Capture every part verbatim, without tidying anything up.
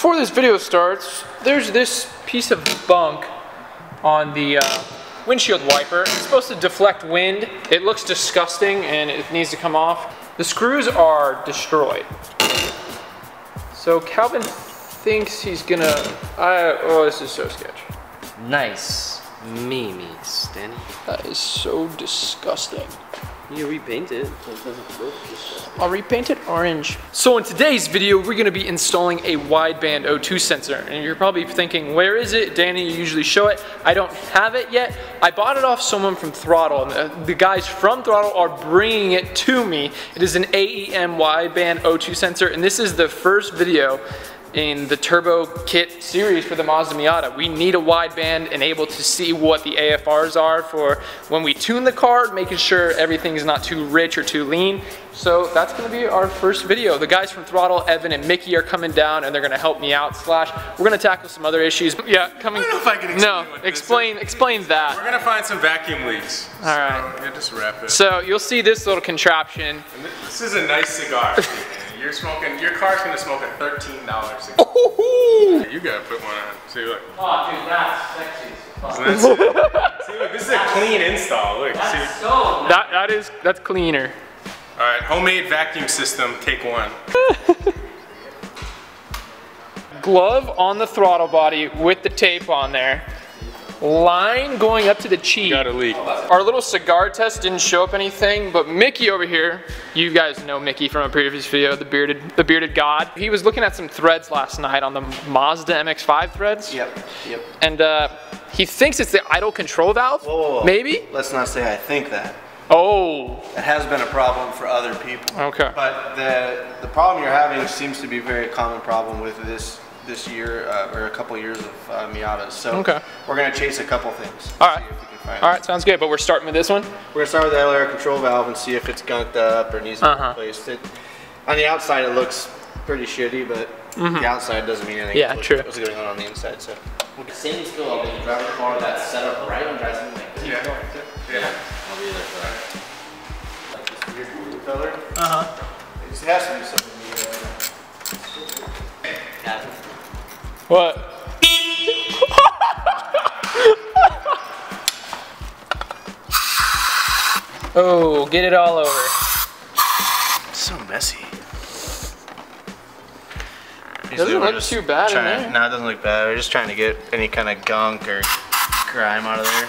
Before this video starts, there's this piece of bunk on the uh, windshield wiper. It's supposed to deflect wind. It looks disgusting and it needs to come off. The screws are destroyed. So Calvin thinks he's gonna, I, oh, this is so sketchy. Nice memes, Danny. That is so disgusting. You repaint it so it doesn't look disgusting. I'll repaint it orange. So in today's video, we're gonna be installing a wideband O two sensor. And you're probably thinking, where is it? Danny, you usually show it. I don't have it yet. I bought it off someone from Throtl. And the guys from Throtl are bringing it to me. It is an A E M wideband O two sensor. And this is the first video in the turbo kit series for the Mazda Miata. We need a wideband and able to see what the A F Rs are for when we tune the car, making sure everything's not too rich or too lean. So that's gonna be our first video. The guys from Throtl, Evan and Mickey, are coming down and they're gonna help me out, slash we're gonna tackle some other issues. Yeah, coming. I don't know if I can explain No, what explain, this is. explain that. We're gonna find some vacuum leaks. All right. So, yeah, just wrap it. So you'll see this little contraption. And this is a nice cigar. You're smoking, your car's gonna smoke at thirteen dollars. Oh, you gotta put one on. See, look. Oh, dude, that's sexy. That's see, look, this is a clean install. Look, that's see. So nice. That, that is, that's cleaner. All right, homemade vacuum system, take one. Glove on the throttle body with the tape on there. Line going up to the cheek. Got a leak. Our little cigar test didn't show up anything, but Mickey over here, you guys know Mickey from a previous video, the bearded the bearded god. He was looking at some threads last night on the Mazda M X five threads. Yep, yep. And uh, he thinks it's the idle control valve, whoa, whoa, whoa. Maybe? Let's not say I think that. Oh. It has been a problem for other people. Okay. But the, the problem you're having seems to be a very common problem with this this year uh, or a couple years of uh, Miatas. So okay. We're gonna chase a couple things. All right. All right, sounds good, but we're starting with this one? We're gonna start with the L R control valve and see if it's gunked up or needs to be replaced. It, on the outside it looks pretty shitty, but mm-hmm. the outside doesn't mean anything. Yeah, true. What's going on on the inside, so. The same skill, I'll be driving a car that's set up right and drive something like this. Yeah. Yeah. Yeah. I'll be there for that. Like this weird blue color. Uh-huh. It just has to be something new. Yeah. What? Oh, get it all over. It's so messy. It doesn't look too bad in there. No, it doesn't look bad. We're just trying to get any kind of gunk or grime out of there.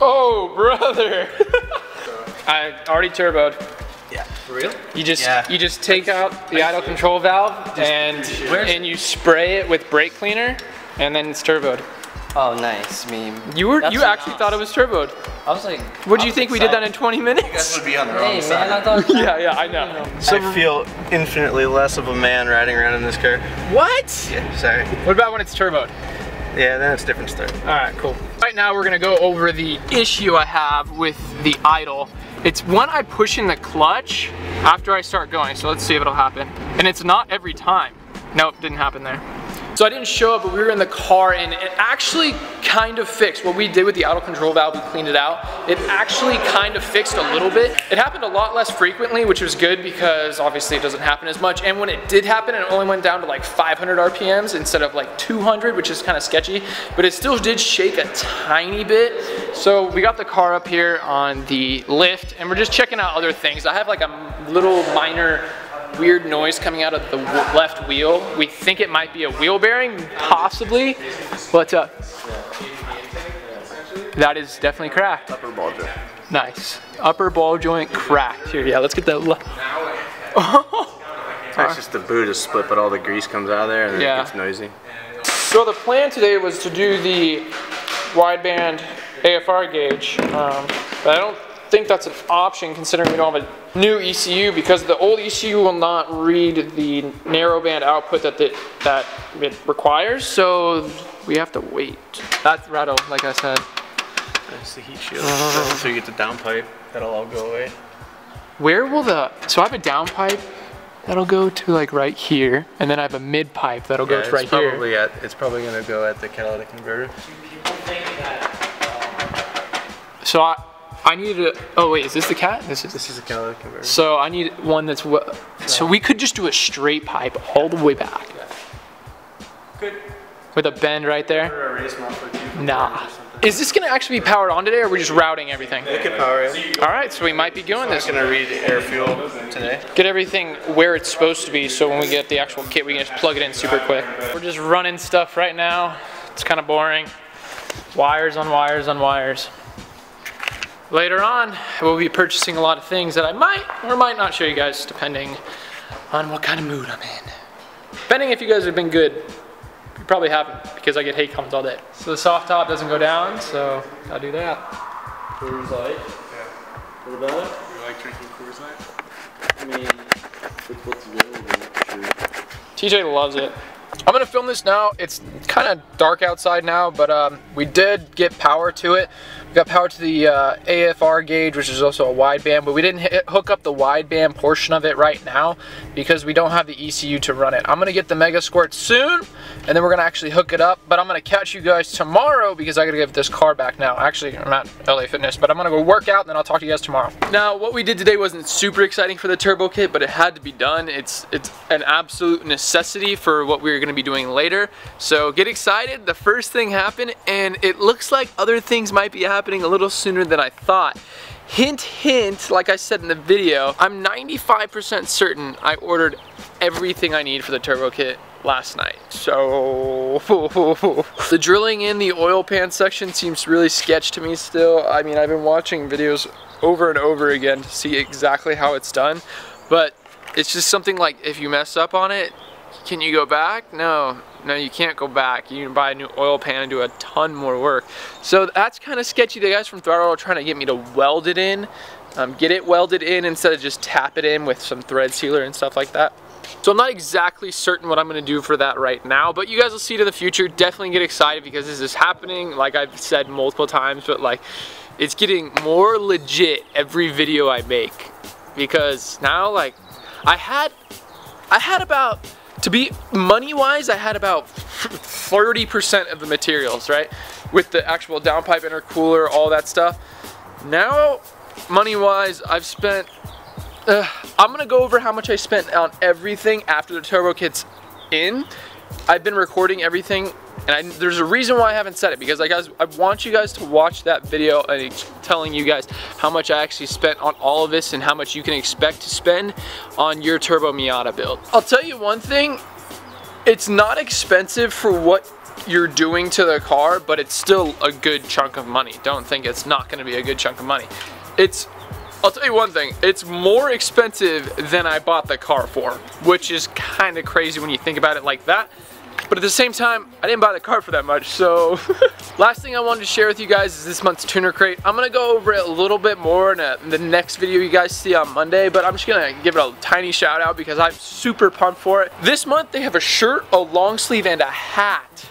Oh, brother. I already turboed. Yeah. For real? You just yeah. you just take out the idle control valve just and and you spray it with brake cleaner and then it's turboed. Oh, nice meme. You were That's you actually nice. thought it was turboed. I was like, what do you think excited. we did that in twenty minutes? You guys would be on the wrong hey, side. Man, I thought yeah, yeah, I know. So I feel infinitely less of a man riding around in this car. What? Yeah, sorry. What about when it's turboed? Yeah, then it's a different story. All right, cool. Right now we're gonna go over the issue I have with the idle. It's when I push in the clutch after I start going, so let's see if it'll happen. And it's not every time. Nope, didn't happen there. So I didn't show up, but we were in the car and it actually kind of fixed. What we did with the idle control valve, we cleaned it out. It actually kind of fixed a little bit. It happened a lot less frequently, which was good because obviously it doesn't happen as much. And when it did happen, it only went down to like five hundred R P Ms instead of like two hundred, which is kind of sketchy, but it still did shake a tiny bit. So we got the car up here on the lift and we're just checking out other things. I have like a little minor weird noise coming out of the left wheel. We think it might be a wheel bearing, possibly, but uh, that is definitely cracked. Upper ball joint. Nice. Upper ball joint cracked. Here, yeah, let's get that. It's just the boot is split, but all the grease comes out of there and yeah. It gets noisy. So the plan today was to do the wideband A F R gauge, um, but I don't think that's an option considering we don't have a new E C U because the old E C U will not read the narrowband output that the, that it requires, so we have to wait. That's rattle, like I said. That's the heat shield. Uh, so you get the downpipe, that'll all go away. Where will the, so I have a downpipe that'll go to like right here, and then I have a mid pipe that'll yeah, go to right probably here. At, it's probably gonna go at the catalytic converter. So I, I needed a, oh wait, is this the cat? This is this is a catalytic converter. So I need one that's, w yeah. so we could just do a straight pipe all the way back. Yeah. Good. With a bend right there. Or a race muffler too. Nah. Is this gonna actually be powered on today, or are we just routing everything? It can power it. All right, so we might be doing this. I'm gonna read air fuel today. Get everything where it's supposed to be, so when we get the actual kit, we can just plug it in super quick. We're just running stuff right now. It's kind of boring. Wires on wires on wires. Later on, we'll be purchasing a lot of things that I might or might not show you guys, depending on what kind of mood I'm in. Depending if you guys have been good. Probably haven't, because I get hate comments all day. So the soft top doesn't go down, so I'll do that. Coors Light. Yeah. What about it? You like drinking Coors Light? I mean, it's what's available. T J loves it. I'm gonna film this now. It's kind of dark outside now, but um, we did get power to it. We got power to the uh, A F R gauge, which is also a wideband, but we didn't hit, hook up the wideband portion of it right now because we don't have the E C U to run it. I'm gonna get the Mega Squirt soon, and then we're gonna actually hook it up, but I'm gonna catch you guys tomorrow because I gotta give this car back now. Actually, I'm at L A Fitness, but I'm gonna go work out, and then I'll talk to you guys tomorrow. Now, what we did today wasn't super exciting for the turbo kit, but it had to be done. It's, it's an absolute necessity for what we were gonna be doing later, so get excited. The first thing happened, and it looks like other things might be happening a little sooner than I thought. Hint hint, like I said in the video, I'm ninety-five percent certain I ordered everything I need for the turbo kit last night. So the drilling in the oil pan section seems really sketch to me still. I mean, I've been watching videos over and over again to see exactly how it's done, but it's just something like, if you mess up on it, can you go back? No, no, you can't go back. You can buy a new oil pan and do a ton more work. So that's kind of sketchy. The guys from Throtl are trying to get me to weld it in, um, get it welded in instead of just tap it in with some thread sealer and stuff like that. So I'm not exactly certain what I'm gonna do for that right now, but you guys will see to the future. Definitely get excited because this is happening, like I've said multiple times, but like, it's getting more legit every video I make, because now, like, I had, I had about, to be money-wise, I had about thirty percent of the materials, right? With the actual downpipe, intercooler, all that stuff. Now, money-wise, I've spent, uh, I'm gonna go over how much I spent on everything after the turbo kit's in. I've been recording everything, and I, there's a reason why I haven't said it, because I, guys, I want you guys to watch that video and it's telling you guys how much I actually spent on all of this and how much you can expect to spend on your turbo Miata build. I'll tell you one thing, it's not expensive for what you're doing to the car, but it's still a good chunk of money. Don't think it's not going to be a good chunk of money. It's, I'll tell you one thing, it's more expensive than I bought the car for, which is kind of crazy when you think about it like that. But at the same time, I didn't buy the car for that much, so. Last thing I wanted to share with you guys is this month's Tuner Crate. I'm gonna go over it a little bit more in, a, in the next video you guys see on Monday, but I'm just gonna give it a tiny shout out because I'm super pumped for it. This month they have a shirt, a long sleeve, and a hat.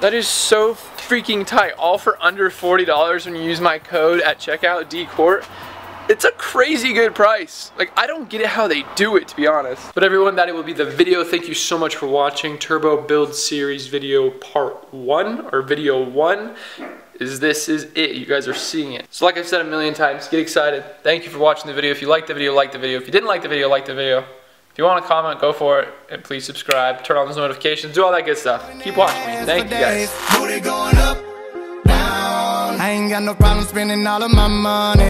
That is so freaking tight, all for under forty dollars when you use my code at checkout, D C O U R T. It's a crazy good price. Like, I don't get it how they do it, to be honest. But everyone, that it will be the video. Thank you so much for watching Turbo Build Series video part one, or video one. Is this is it, you guys are seeing it. So like I've said a million times, get excited. Thank you for watching the video. If you liked the video, like the video. If you didn't like the video, like the video. If you want to comment, go for it. And please subscribe, turn on those notifications, do all that good stuff. Keep watching me, thank you guys. I ain't got no problem spending all of my money.